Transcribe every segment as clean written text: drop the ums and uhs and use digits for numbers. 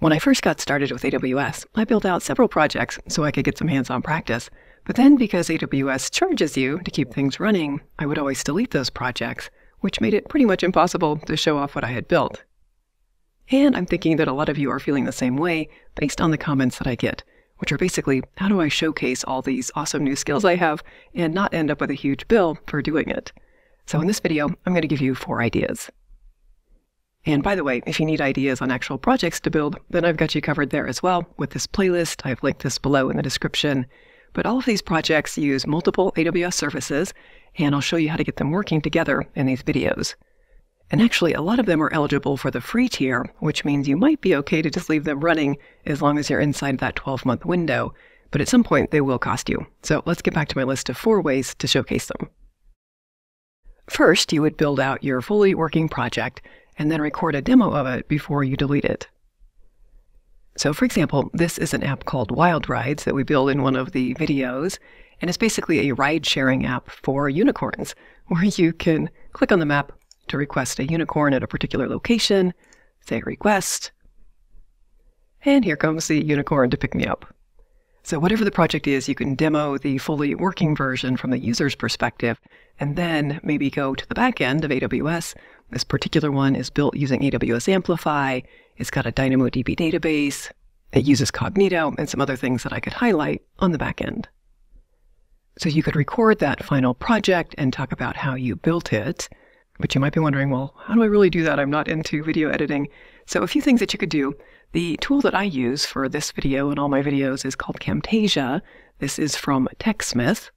When I first got started with AWS, I built out several projects so I could get some hands-on practice. But then, because AWS charges you to keep things running, I would always delete those projects, which made it pretty much impossible to show off what I had built. And I'm thinking that a lot of you are feeling the same way based on the comments that I get, which are basically, how do I showcase all these awesome new skills I have and not end up with a huge bill for doing it? So in this video, I'm going to give you 4 ideas. And by the way, if you need ideas on actual projects to build, then I've got you covered there as well with this playlist. I've linked this below in the description. But all of these projects use multiple AWS services, and I'll show you how to get them working together in these videos. And actually, a lot of them are eligible for the free tier, which means you might be okay to just leave them running as long as you're inside that 12-month window. But at some point, they will cost you. So let's get back to my list of 4 ways to showcase them. First, you would build out your fully working project and then record a demo of it before you delete it. So for example, this is an app called Wild Rides that we build in one of the videos, and it's basically a ride-sharing app for unicorns, where you can click on the map to request a unicorn at a particular location, say request, and here comes the unicorn to pick me up. So whatever the project is, you can demo the fully working version from the user's perspective, and then maybe go to the back end of AWS. This particular one is built using AWS Amplify. It's got a DynamoDB database. It uses Cognito and some other things that I could highlight on the back end. So you could record that final project and talk about how you built it. But you might be wondering, well, how do I really do that? I'm not into video editing. So a few things that you could do. The tool that I use for this video and all my videos is called Camtasia. This is from TechSmith.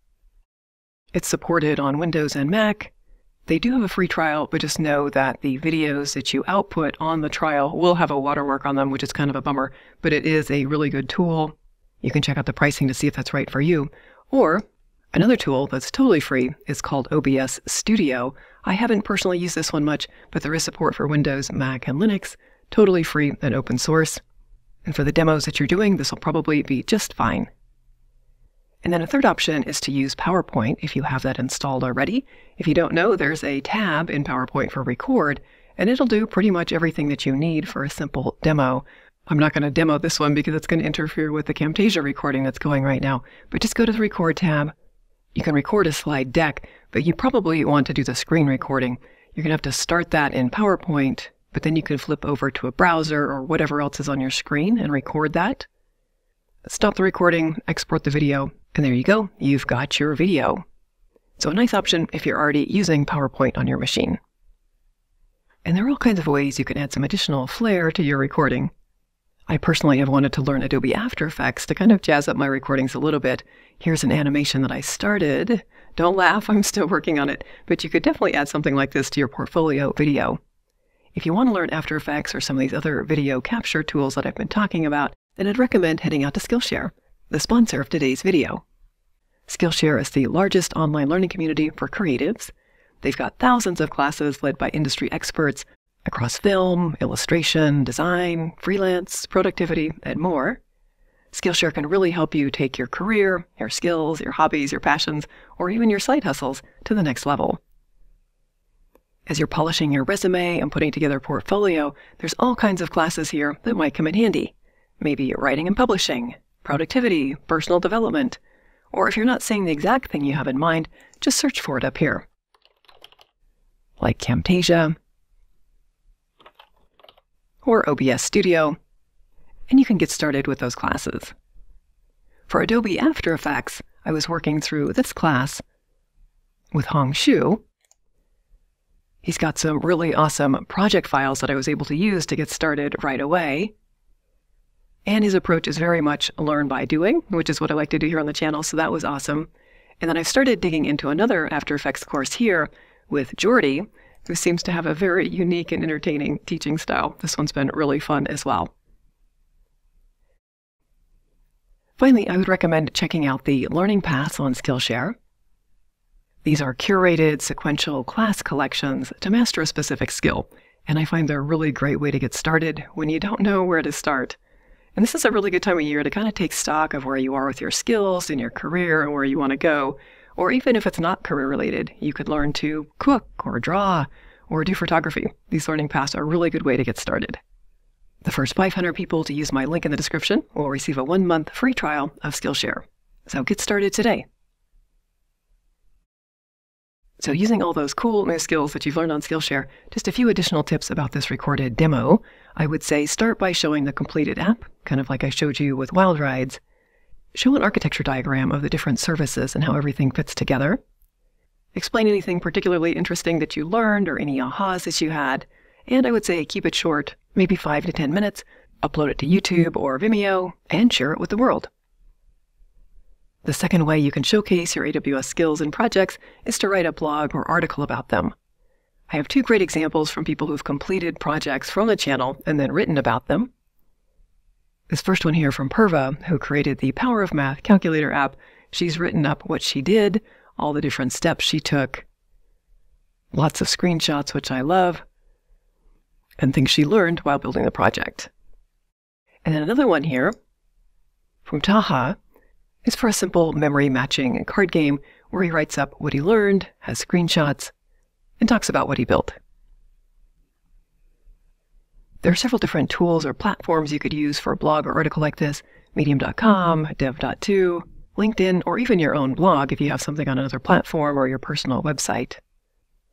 It's supported on Windows and Mac. They do have a free trial, but just know that the videos that you output on the trial will have a watermark on them, which is kind of a bummer, but it is a really good tool. You can check out the pricing to see if that's right for you. Or another tool that's totally free is called OBS Studio. I haven't personally used this one much, but there is support for Windows, Mac, and Linux, totally free and open source. And for the demos that you're doing, this will probably be just fine. And then a third option is to use PowerPoint if you have that installed already. If you don't know, there's a tab in PowerPoint for record, and it'll do pretty much everything that you need for a simple demo. I'm not going to demo this one because it's going to interfere with the Camtasia recording that's going right now, but just go to the Record tab. You can record a slide deck, but you probably want to do the screen recording. You're going to have to start that in PowerPoint, but then you can flip over to a browser or whatever else is on your screen and record that. Stop the recording, export the video, and there you go, you've got your video. So a nice option if you're already using PowerPoint on your machine. And there are all kinds of ways you can add some additional flair to your recording. I personally have wanted to learn Adobe After Effects to kind of jazz up my recordings a little bit. Here's an animation that I started. Don't laugh, I'm still working on it, but you could definitely add something like this to your portfolio video. If you want to learn After Effects or some of these other video capture tools that I've been talking about, then I'd recommend heading out to Skillshare, the sponsor of today's video. Skillshare is the largest online learning community for creatives. They've got thousands of classes led by industry experts across film, illustration, design, freelance, productivity, and more. Skillshare can really help you take your career, your skills, your hobbies, your passions, or even your side hustles to the next level. As you're polishing your resume and putting together a portfolio, there's all kinds of classes here that might come in handy. Maybe writing and publishing, productivity, personal development, or if you're not seeing the exact thing you have in mind, just search for it up here. Like Camtasia or OBS Studio, and you can get started with those classes. For Adobe After Effects, I was working through this class with Hong Shu. He's got some really awesome project files that I was able to use to get started right away. And his approach is very much learn by doing, which is what I like to do here on the channel, so that was awesome. And then I started digging into another After Effects course here with Jordi, who seems to have a very unique and entertaining teaching style. This one's been really fun as well. Finally, I would recommend checking out the learning paths on Skillshare. These are curated sequential class collections to master a specific skill, and I find they're a really great way to get started when you don't know where to start. And this is a really good time of year to kind of take stock of where you are with your skills and your career and where you want to go. Or even if it's not career-related, you could learn to cook or draw or do photography. These learning paths are a really good way to get started. The The first 500 people to use my link in the description will receive a 1-month free trial of Skillshare. So get started today. So using all those cool new skills that you've learned on Skillshare, just a few additional tips about this recorded demo. I would say start by showing the completed app, kind of like I showed you with Wild Rides. Show an architecture diagram of the different services and how everything fits together. Explain anything particularly interesting that you learned or any ahas that you had. And I would say keep it short, maybe 5 to 10 minutes, upload it to YouTube or Vimeo, and share it with the world. The second way you can showcase your AWS skills and projects is to write a blog or article about them. I have 2 great examples from people who've completed projects from the channel and then written about them. This first one here from Purva, who created the Power of Math calculator app. She's written up what she did, all the different steps she took, lots of screenshots, which I love, and things she learned while building the project. And then another one here from Taha, is for a simple memory matching and card game where he writes up what he learned, has screenshots, and talks about what he built. There are several different tools or platforms you could use for a blog or article like this, medium.com, dev.to, LinkedIn, or even your own blog if you have something on another platform or your personal website.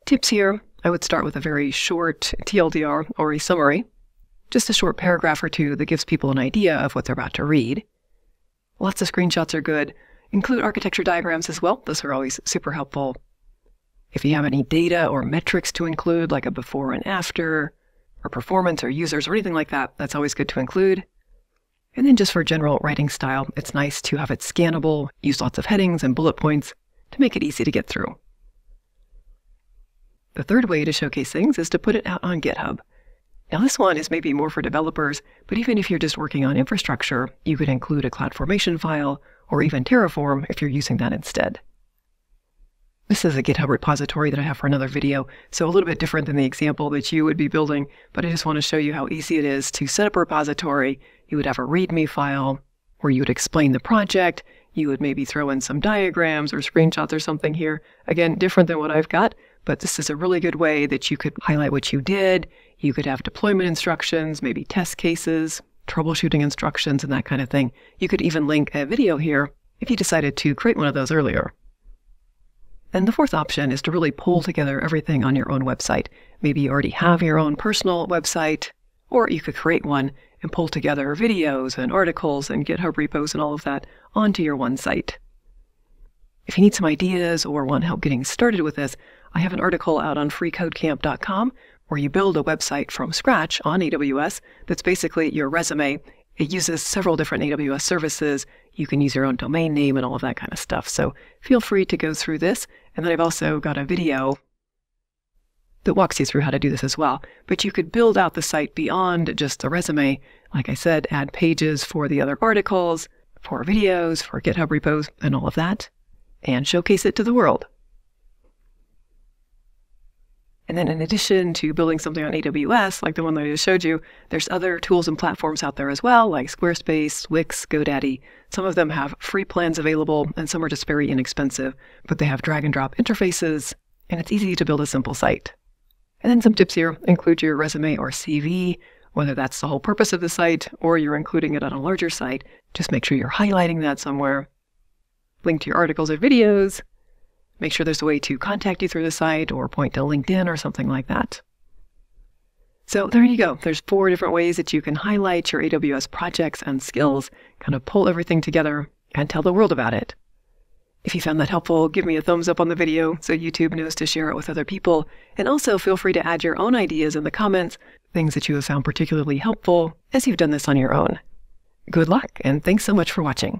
Tips here, I would start with a very short TLDR or a summary, just a short paragraph or 2 that gives people an idea of what they're about to read. Lots of screenshots are good. Include architecture diagrams as well. Those are always super helpful. If you have any data or metrics to include, like a before and after, or performance or users or anything like that, that's always good to include. And then just for general writing style, it's nice to have it scannable, use lots of headings and bullet points to make it easy to get through. The third way to showcase things is to put it out on GitHub. Now this one is maybe more for developers, but even if you're just working on infrastructure, you could include a CloudFormation file or even Terraform if you're using that instead. This is a GitHub repository that I have for another video, so a little bit different than the example that you would be building, but I just want to show you how easy it is to set up a repository. You would have a README file where you would explain the project. You would maybe throw in some diagrams or screenshots or something here. Again, different than what I've got, but this is a really good way that you could highlight what you did. You could have deployment instructions, maybe test cases, troubleshooting instructions, and that kind of thing. You could even link a video here if you decided to create one of those earlier. And the fourth option is to really pull together everything on your own website. Maybe you already have your own personal website, or you could create one and pull together videos and articles and GitHub repos and all of that onto your one site. If you need some ideas or want help getting started with this, I have an article out on freecodecamp.com where you build a website from scratch on AWS that's basically your resume. It uses several different AWS services. You can use your own domain name and all of that kind of stuff. So feel free to go through this. And then I've also got a video that walks you through how to do this as well. But you could build out the site beyond just the resume. Like I said, add pages for the other articles, for videos, for GitHub repos, and all of that, and showcase it to the world. And then in addition to building something on AWS, like the one that I just showed you, there's other tools and platforms out there as well, like Squarespace, Wix, GoDaddy. Some of them have free plans available, and some are just very inexpensive, but they have drag and drop interfaces, and it's easy to build a simple site. And then some tips here, include your resume or CV, whether that's the whole purpose of the site, or you're including it on a larger site. Just make sure you're highlighting that somewhere. Link to your articles or videos. Make sure there's a way to contact you through the site or point to LinkedIn or something like that. So there you go. There's 4 different ways that you can highlight your AWS projects and skills, kind of pull everything together and tell the world about it. If you found that helpful, give me a thumbs up on the video so YouTube knows to share it with other people. And also feel free to add your own ideas in the comments, things that you have found particularly helpful as you've done this on your own. Good luck, and thanks so much for watching.